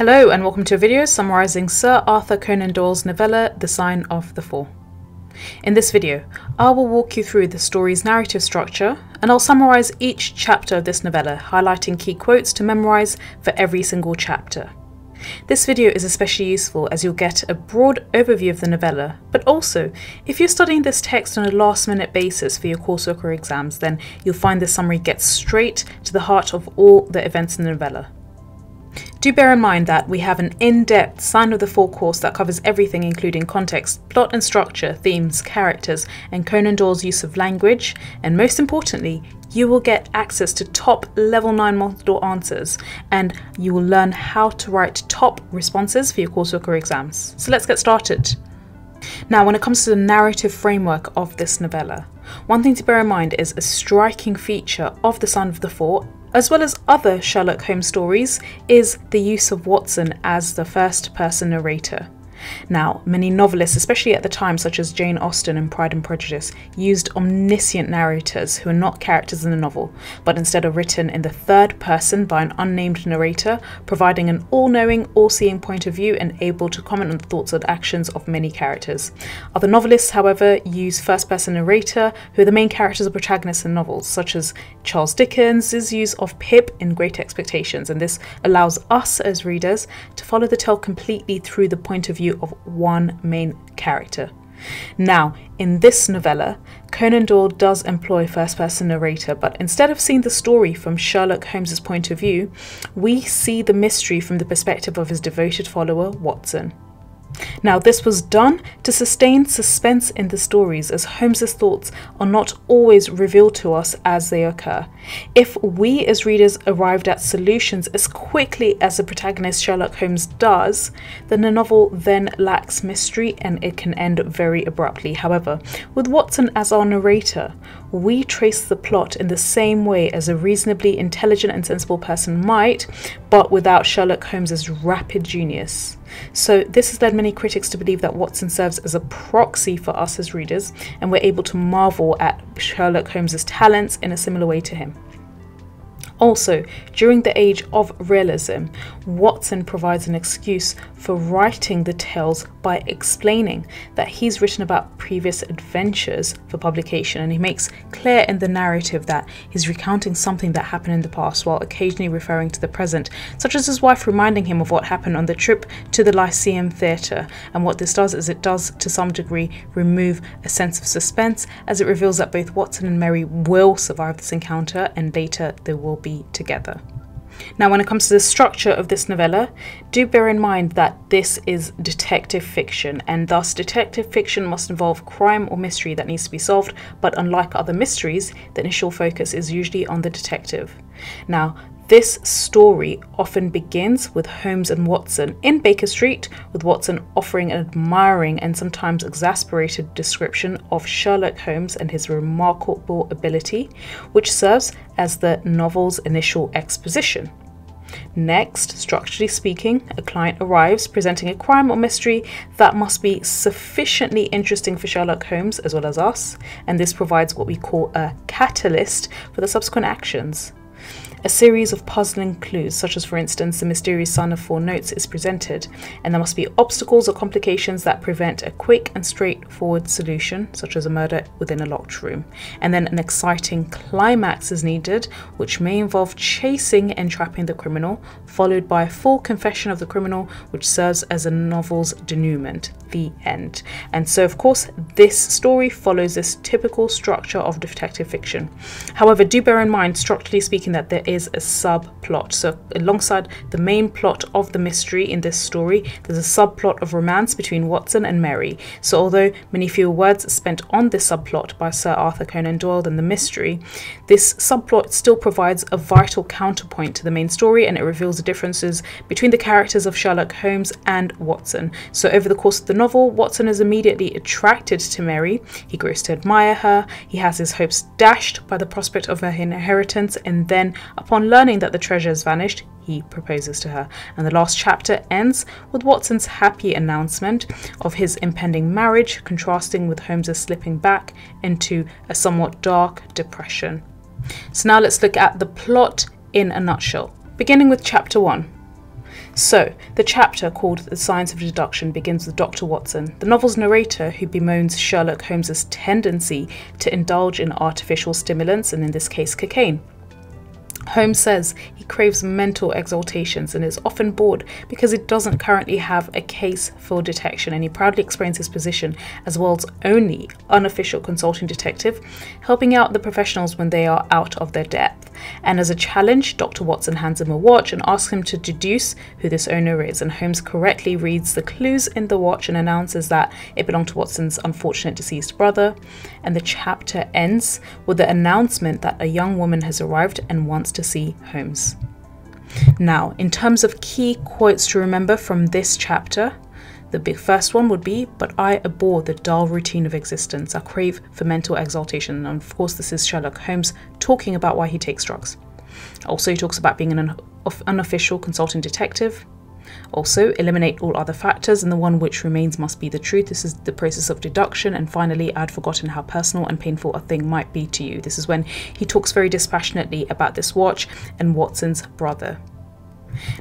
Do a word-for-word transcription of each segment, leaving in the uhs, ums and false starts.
Hello and welcome to a video summarising Sir Arthur Conan Doyle's novella The Sign of the Four. In this video, I will walk you through the story's narrative structure and I'll summarise each chapter of this novella, highlighting key quotes to memorise for every single chapter. This video is especially useful as you'll get a broad overview of the novella, but also if you're studying this text on a last minute basis for your coursework or exams, then you'll find this summary gets straight to the heart of all the events in the novella. Do bear in mind that we have an in-depth Sign of the Four course that covers everything including context, plot and structure, themes, characters and Conan Doyle's use of language, and most importantly you will get access to top level nine multiple answers and you will learn how to write top responses for your coursework or exams. So let's get started. Now, when it comes to the narrative framework of this novella, one thing to bear in mind is a striking feature of The Sign of the Four, as well as other Sherlock Holmes stories, is the use of Watson as the first-person narrator. Now, many novelists, especially at the time, such as Jane Austen and Pride and Prejudice, used omniscient narrators who are not characters in the novel, but instead are written in the third person by an unnamed narrator, providing an all-knowing, all-seeing point of view and able to comment on the thoughts and actions of many characters. Other novelists, however, use first-person narrator, who are the main characters or protagonists in novels, such as Charles Dickens' use of Pip in Great Expectations, and this allows us as readers to follow the tale completely through the point of view of one main character. Now, in this novella, Conan Doyle does employ first-person narrator, but instead of seeing the story from Sherlock Holmes's point of view, we see the mystery from the perspective of his devoted follower, Watson. Now, this was done to sustain suspense in the stories, as Holmes's thoughts are not always revealed to us as they occur. If we as readers arrived at solutions as quickly as the protagonist Sherlock Holmes does, then the novel then lacks mystery and it can end very abruptly. However, with Watson as our narrator, we trace the plot in the same way as a reasonably intelligent and sensible person might, but without Sherlock Holmes's rapid genius. So this has led many critics to believe that Watson serves as a proxy for us as readers, and we're able to marvel at Sherlock Holmes's talents in a similar way to him. Also, during the age of realism, Watson provides an excuse for writing the tales by explaining that he's written about previous adventures for publication, and he makes clear in the narrative that he's recounting something that happened in the past while occasionally referring to the present, such as his wife reminding him of what happened on the trip to the Lyceum Theatre. And what this does is it does, to some degree, remove a sense of suspense, as it reveals that both Watson and Mary will survive this encounter and later they will be together. Now, when it comes to the structure of this novella, do bear in mind that this is detective fiction, and thus detective fiction must involve crime or mystery that needs to be solved, but unlike other mysteries, the initial focus is usually on the detective. Now, this story often begins with Holmes and Watson in Baker Street, with Watson offering an admiring and sometimes exasperated description of Sherlock Holmes and his remarkable ability, which serves as the novel's initial exposition. Next, structurally speaking, a client arrives presenting a crime or mystery that must be sufficiently interesting for Sherlock Holmes as well as us, and this provides what we call a catalyst for the subsequent actions. A series of puzzling clues, such as, for instance, the mysterious Sign of Four Notes, is presented, and there must be obstacles or complications that prevent a quick and straightforward solution, such as a murder within a locked room. And then an exciting climax is needed, which may involve chasing and trapping the criminal, followed by a full confession of the criminal, which serves as a novel's denouement, the end. And so, of course, this story follows this typical structure of detective fiction. However, do bear in mind, structurally speaking, that there is a subplot. So alongside the main plot of the mystery in this story, there's a subplot of romance between Watson and Mary. So although many fewer words are spent on this subplot by Sir Arthur Conan Doyle than the mystery, this subplot still provides a vital counterpoint to the main story, and it reveals the differences between the characters of Sherlock Holmes and Watson. So over the course of the novel, Watson is immediately attracted to Mary, he grows to admire her, he has his hopes dashed by the prospect of her inheritance, and then upon learning that the treasure has vanished, he proposes to her. And the last chapter ends with Watson's happy announcement of his impending marriage, contrasting with Holmes's slipping back into a somewhat dark depression. So now let's look at the plot in a nutshell, beginning with chapter one. So, the chapter called The Science of Deduction begins with Doctor Watson, the novel's narrator who bemoans Sherlock Holmes's tendency to indulge in artificial stimulants, and in this case cocaine. Holmes says he craves mental exaltations and is often bored because he doesn't currently have a case for detection, and he proudly explains his position as world's only unofficial consulting detective, helping out the professionals when they are out of their depth. And as a challenge, Doctor Watson hands him a watch and asks him to deduce who this owner is, and Holmes correctly reads the clues in the watch and announces that it belonged to Watson's unfortunate deceased brother. And the chapter ends with the announcement that a young woman has arrived and wants to see Holmes. Now, in terms of key quotes to remember from this chapter, the big first one would be, "But I abhor the dull routine of existence. I crave for mental exaltation." And of course, this is Sherlock Holmes talking about why he takes drugs. Also, he talks about being an unofficial consulting detective. Also, eliminate all other factors, and the one which remains must be the truth. This is the process of deduction. And finally, "I'd forgotten how personal and painful a thing might be to you." This is when he talks very dispassionately about this watch and Watson's brother.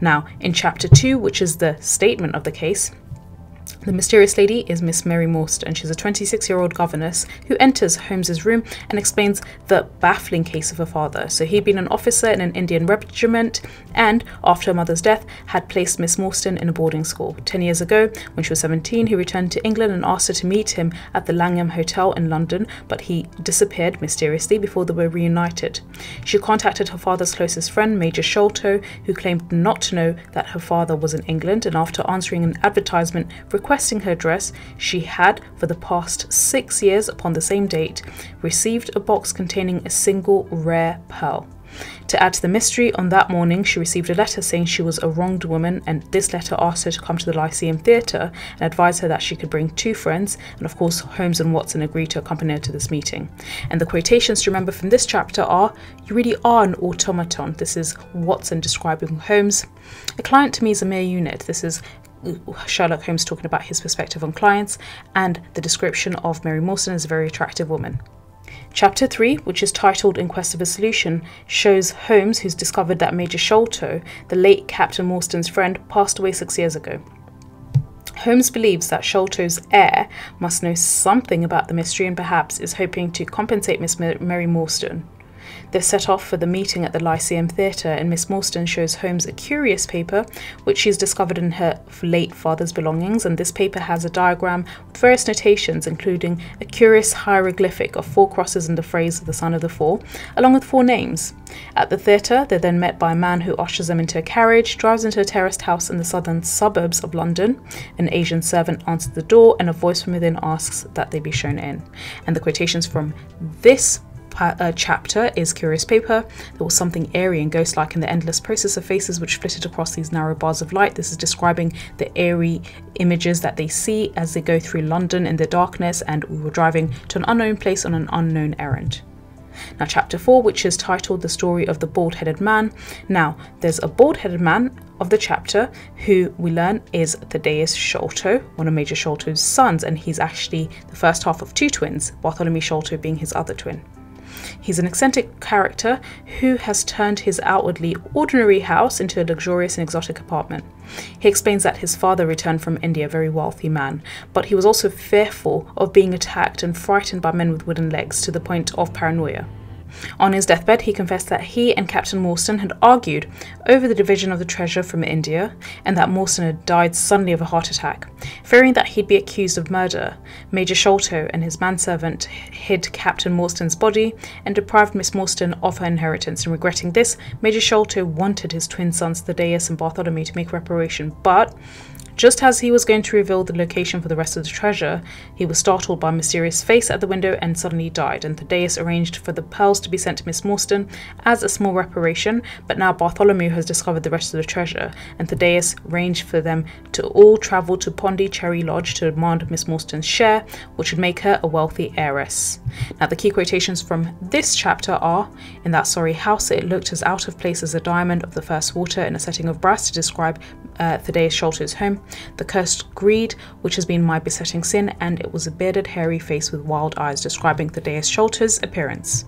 Now, in chapter two, which is the statement of the case, the mysterious lady is Miss Mary Morstan, and she's a twenty-six-year-old governess who enters Holmes's room and explains the baffling case of her father. So he'd been an officer in an Indian regiment and, after her mother's death, had placed Miss Morstan in a boarding school. Ten years ago, when she was seventeen, he returned to England and asked her to meet him at the Langham Hotel in London, but he disappeared mysteriously before they were reunited. She contacted her father's closest friend, Major Sholto, who claimed not to know that her father was in England, and after answering an advertisement requesting her address, she had, for the past six years upon the same date, received a box containing a single rare pearl. To add to the mystery, on that morning she received a letter saying she was a wronged woman, and this letter asked her to come to the Lyceum Theatre and advised her that she could bring two friends, and of course Holmes and Watson agreed to accompany her to this meeting. And the quotations to remember from this chapter are, "You really are an automaton." This is Watson describing Holmes. "A client to me is a mere unit." This is Sherlock Holmes talking about his perspective on clients, and the description of Mary Morstan as a very attractive woman. Chapter three, which is titled In Quest of a Solution, shows Holmes, who's discovered that Major Sholto, the late Captain Morstan's friend, passed away six years ago. Holmes believes that Sholto's heir must know something about the mystery and perhaps is hoping to compensate Miss Mary Morstan. They're set off for the meeting at the Lyceum Theatre, and Miss Morstan shows Holmes a curious paper which she's discovered in her late father's belongings, and this paper has a diagram with various notations, including a curious hieroglyphic of four crosses and the phrase "The Sign of the Four," along with four names. At the theatre, they're then met by a man who ushers them into a carriage, drives into a terraced house in the southern suburbs of London. An Asian servant answers the door, and a voice from within asks that they be shown in. And the quotations from this Uh, chapter is "Curious paper. There was something airy and ghost-like in the endless process of faces which flitted across these narrow bars of light." This is describing the airy images that they see as they go through London in the darkness, and "We were driving to an unknown place on an unknown errand." Now, chapter four, which is titled The Story of the Bald-Headed Man. Now, there's a bald-headed man of the chapter who we learn is Thaddeus Sholto, one of Major Sholto's sons, and he's actually the first half of two twins, Bartholomew Sholto being his other twin. He's an eccentric character who has turned his outwardly ordinary house into a luxurious and exotic apartment. He explains that his father returned from India, a very wealthy man, but he was also fearful of being attacked and frightened by men with wooden legs to the point of paranoia. On his deathbed, he confessed that he and Captain Morstan had argued over the division of the treasure from India, and that Morstan had died suddenly of a heart attack. Fearing that he'd be accused of murder, Major Sholto and his manservant hid Captain Morstan's body and deprived Miss Morstan of her inheritance, and regretting this, Major Sholto wanted his twin sons Thaddeus and Bartholomew to make reparation, but just as he was going to reveal the location for the rest of the treasure, he was startled by a mysterious face at the window and suddenly died, and Thaddeus arranged for the pearls to be sent to Miss Morstan as a small reparation, but now Bartholomew has discovered the rest of the treasure, and Thaddeus arranged for them to all travel to Pondicherry Lodge to demand Miss Morstan's share, which would make her a wealthy heiress. Now, the key quotations from this chapter are, "In that sorry house it looked as out of place as a diamond of the first water in a setting of brass," to describe uh, Thaddeus Sholto's home. "The cursed greed, which has been my besetting sin," and "it was a bearded, hairy face with wild eyes," describing Thaddeus Sholto's appearance.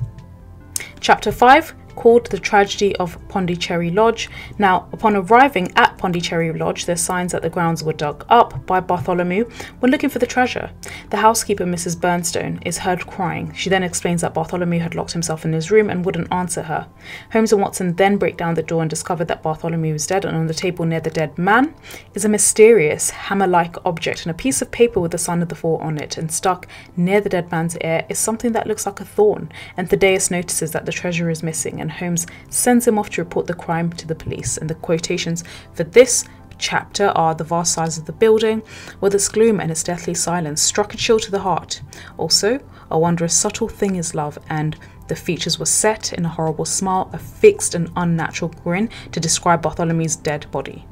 Chapter five, called The Tragedy of Pondicherry Lodge. Now, upon arriving at Pondicherry Lodge, there's signs that the grounds were dug up by Bartholomew when looking for the treasure. The housekeeper, Mrs Burnstone, is heard crying. She then explains that Bartholomew had locked himself in his room and wouldn't answer her. Holmes and Watson then break down the door and discover that Bartholomew is dead, and on the table near the dead man is a mysterious hammer-like object and a piece of paper with The Sign of the Four on it, and stuck near the dead man's ear is something that looks like a thorn, and Thaddeus notices that the treasure is missing, and Holmes sends him off to report the crime to the police. And the quotations for this chapter are: the vast size of the building with its gloom and its deathly silence struck a chill to the heart. Also, a wondrous subtle thing is love, and the features were set in a horrible smile, a fixed and unnatural grin, to describe Bartholomew's dead body.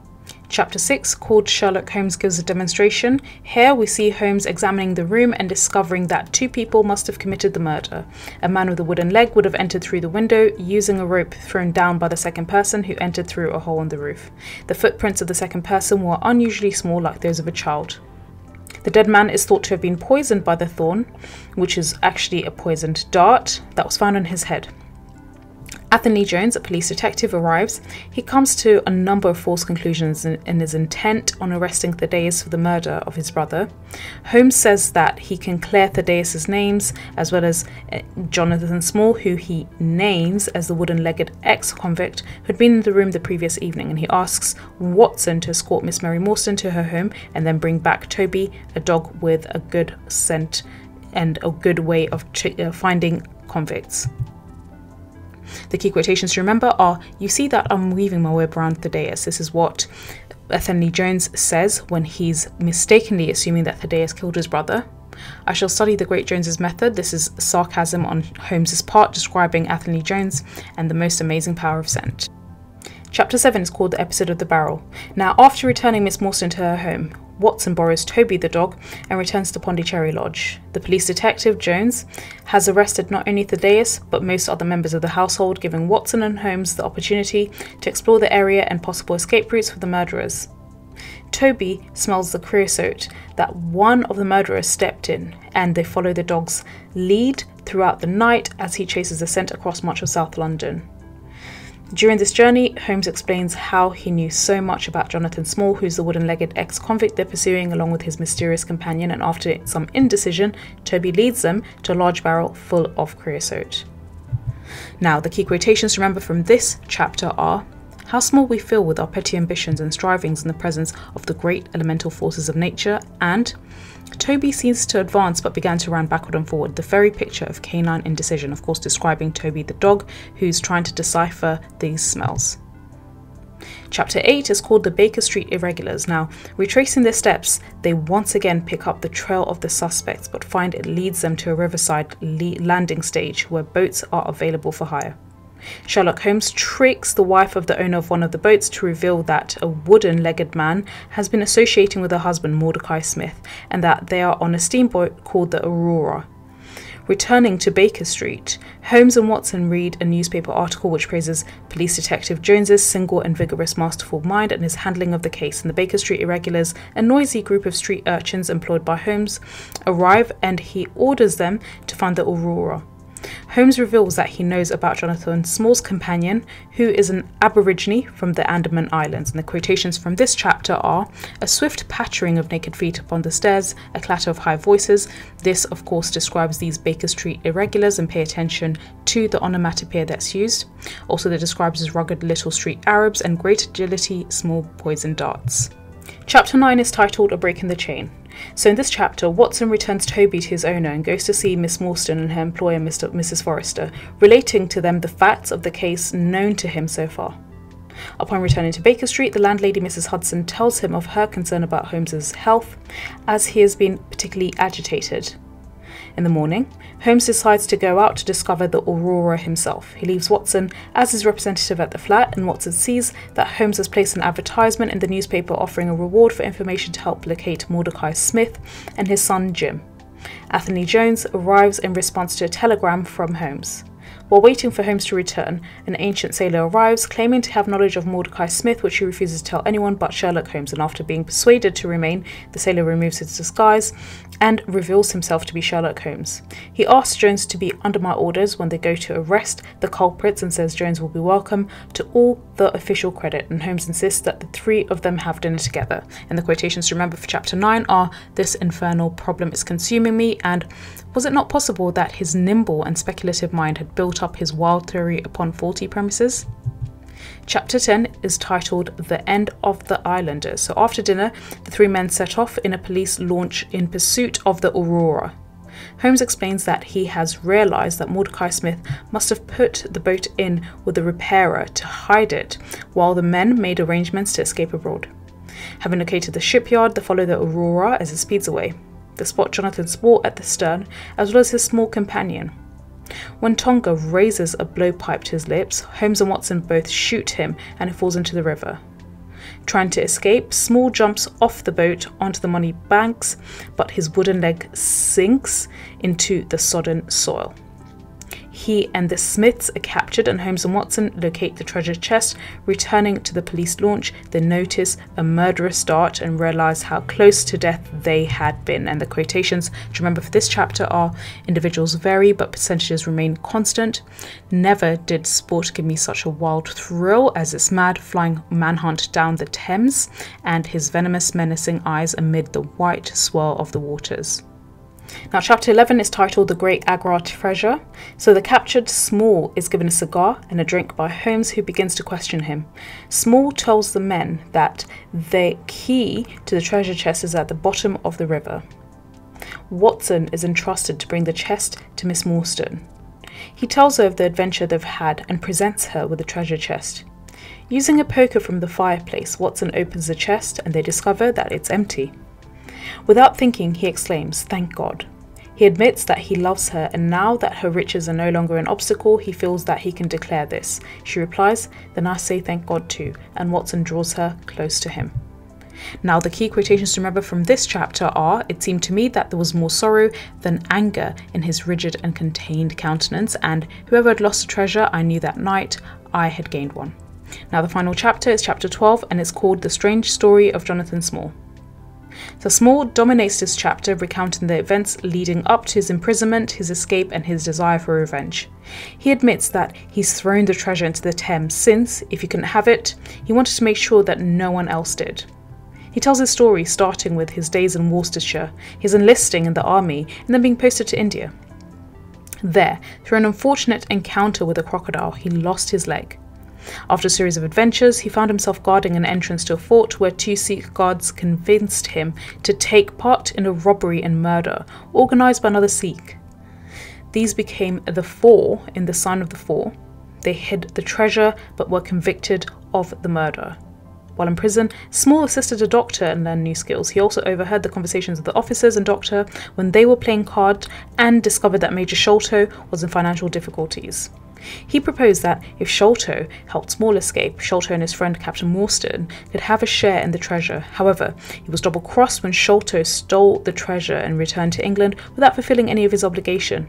Chapter six, called Sherlock Holmes Gives a Demonstration. Here we see Holmes examining the room and discovering that two people must have committed the murder. A man with a wooden leg would have entered through the window using a rope thrown down by the second person, who entered through a hole in the roof. The footprints of the second person were unusually small, like those of a child. The dead man is thought to have been poisoned by the thorn, which is actually a poisoned dart that was found on his head. Athelney Jones, a police detective, arrives. He comes to a number of false conclusions in, in his intent on arresting Thaddeus for the murder of his brother. Holmes says that he can clear Thaddeus' names, as well as uh, Jonathan Small, who he names as the wooden-legged ex-convict who had been in the room the previous evening, and he asks Watson to escort Miss Mary Morstan to her home and then bring back Toby, a dog with a good scent and a good way of uh, finding convicts. The key quotations to remember are: "You see that I'm weaving my web around Thaddeus." This is what Athelney Jones says when he's mistakenly assuming that Thaddeus killed his brother. "I shall study the great Jones's method." This is sarcasm on Holmes's part, describing Athelney Jones and the most amazing power of scent. Chapter seven is called The Episode of the Barrel. Now, after returning Miss Morstan to her home, Watson borrows Toby the dog and returns to Pondicherry Lodge. The police detective, Jones, has arrested not only Thaddeus but most other members of the household, giving Watson and Holmes the opportunity to explore the area and possible escape routes for the murderers. Toby smells the creosote that one of the murderers stepped in, and they follow the dog's lead throughout the night as he chases the scent across much of South London. During this journey, Holmes explains how he knew so much about Jonathan Small, who's the wooden-legged ex-convict they're pursuing, along with his mysterious companion, and after some indecision, Toby leads them to a large barrel full of creosote. Now, the key quotations to remember from this chapter are: "How small we feel with our petty ambitions and strivings in the presence of the great elemental forces of nature," and "Toby ceased to advance but began to run backward and forward, the very picture of canine indecision," of course describing Toby the dog, who's trying to decipher these smells. Chapter eight is called The Baker Street Irregulars. Now, retracing their steps, they once again pick up the trail of the suspects, but find it leads them to a riverside landing stage where boats are available for hire. Sherlock Holmes tricks the wife of the owner of one of the boats to reveal that a wooden-legged man has been associating with her husband, Mordecai Smith, and that they are on a steamboat called the Aurora. Returning to Baker Street, Holmes and Watson read a newspaper article which praises Police Detective Jones's single and vigorous masterful mind and his handling of the case, and the Baker Street Irregulars, a noisy group of street urchins employed by Holmes, arrive, and he orders them to find the Aurora. Holmes reveals that he knows about Jonathan Small's companion, who is an Aborigine from the Andaman Islands, and the quotations from this chapter are: "A swift pattering of naked feet upon the stairs, a clatter of high voices." This, of course, describes these Baker Street Irregulars, and pay attention to the onomatopoeia that's used. Also, they describes as rugged little street Arabs and great agility, small poison darts. Chapter nine is titled A Break in the Chain. So in this chapter, Watson returns Toby to his owner and goes to see Miss Morstan and her employer, Mister Missus Forrester, relating to them the facts of the case known to him so far. Upon returning to Baker Street, the landlady, Missus Hudson, tells him of her concern about Holmes's health, as he has been particularly agitated. In the morning, Holmes decides to go out to discover the Aurora himself. He leaves Watson as his representative at the flat, and Watson sees that Holmes has placed an advertisement in the newspaper offering a reward for information to help locate Mordecai Smith and his son Jim. Athelney Jones arrives in response to a telegram from Holmes. While waiting for Holmes to return, an ancient sailor arrives, claiming to have knowledge of Mordecai Smith, which he refuses to tell anyone but Sherlock Holmes, and after being persuaded to remain, the sailor removes his disguise and reveals himself to be Sherlock Holmes. He asks Jones to be under my orders when they go to arrest the culprits and says Jones will be welcome to all the official credit, and Holmes insists that the three of them have dinner together. And the quotations to remember for chapter nine are, "This infernal problem is consuming me," and "Was it not possible that his nimble and speculative mind had built up his wild theory upon faulty premises?" Chapter ten is titled The End of the Islanders. So after dinner, the three men set off in a police launch in pursuit of the Aurora. Holmes explains that he has realised that Mordecai Smith must have put the boat in with a repairer to hide it, while the men made arrangements to escape abroad. Having located the shipyard, they follow the Aurora as it speeds away. They spot Jonathan Small at the stern, as well as his small companion. When Tonga raises a blowpipe to his lips, Holmes and Watson both shoot him and he falls into the river. Trying to escape, Small jumps off the boat onto the muddy banks, but his wooden leg sinks into the sodden soil. He and the Smiths are captured and Holmes and Watson locate the treasure chest. Returning to the police launch, they notice a murderous dart and realise how close to death they had been. And the quotations to remember for this chapter are, "Individuals vary but percentages remain constant. Never did sport give me such a wild thrill as this mad flying manhunt down the Thames and his venomous menacing eyes amid the white swirl of the waters." Now chapter eleven is titled The Great Agra Treasure. So the captured Small is given a cigar and a drink by Holmes, who begins to question him. Small tells the men that the key to the treasure chest is at the bottom of the river. Watson is entrusted to bring the chest to Miss Morstan. He tells her of the adventure they've had and presents her with the treasure chest. Using a poker from the fireplace, Watson opens the chest and they discover that it's empty. Without thinking, he exclaims, "Thank God." He admits that he loves her, and now that her riches are no longer an obstacle, he feels that he can declare this. She replies, "Then I say thank God too," and Watson draws her close to him. Now the key quotations to remember from this chapter are, "It seemed to me that there was more sorrow than anger in his rigid and contained countenance," and "Whoever had lost a treasure, I knew that night I had gained one." Now the final chapter is chapter twelve, and it's called The Strange Story of Jonathan Small. So Small dominates this chapter, recounting the events leading up to his imprisonment, his escape, and his desire for revenge. He admits that he's thrown the treasure into the Thames since, if he couldn't have it, he wanted to make sure that no one else did. He tells his story, starting with his days in Worcestershire, his enlisting in the army, and then being posted to India. There, through an unfortunate encounter with a crocodile, he lost his leg. After a series of adventures, he found himself guarding an entrance to a fort where two Sikh guards convinced him to take part in a robbery and murder, organised by another Sikh. These became the Four in The Sign of the Four. They hid the treasure but were convicted of the murder. While in prison, Small assisted a doctor and learned new skills. He also overheard the conversations of the officers and doctor when they were playing cards and discovered that Major Sholto was in financial difficulties. He proposed that if Sholto helped Small escape, Sholto and his friend Captain Morstan could have a share in the treasure. However, he was double-crossed when Sholto stole the treasure and returned to England without fulfilling any of his obligation.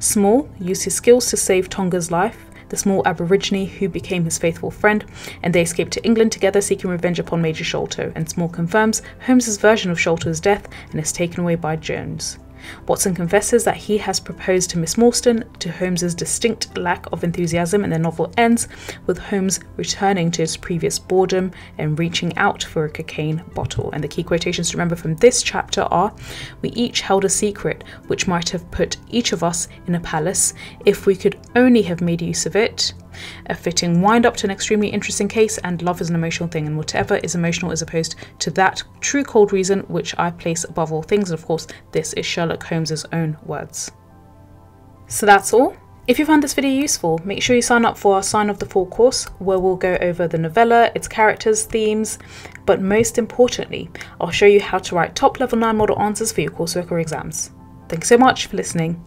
Small used his skills to save Tonga's life, the small Aborigine who became his faithful friend, and they escaped to England together, seeking revenge upon Major Sholto, and Small confirms Holmes's version of Sholto's death and is taken away by Jones. Watson confesses that he has proposed to Miss Morstan, to Holmes's distinct lack of enthusiasm, and the novel ends with Holmes returning to his previous boredom and reaching out for a cocaine bottle. And the key quotations to remember from this chapter are, "We each held a secret which might have put each of us in a palace if we could only have made use of it. A fitting wind-up to an extremely interesting case," and "Love is an emotional thing, and whatever is emotional is opposed to that true cold reason which I place above all things." And of course, this is Sherlock Holmes's own words. So that's all. If you found this video useful, make sure you sign up for our Sign of the Four course, where we'll go over the novella, its characters, themes, but most importantly, I'll show you how to write top level nine model answers for your coursework or exams. Thanks so much for listening.